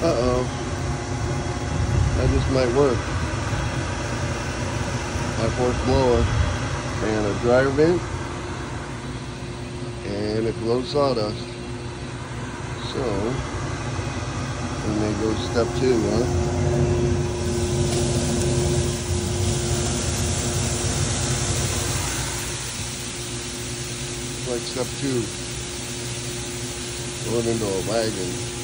Uh-oh. That just might work. High force blower and a dryer vent and a glow sawdust. So, and they go step two, huh? Like step two, going into a wagon.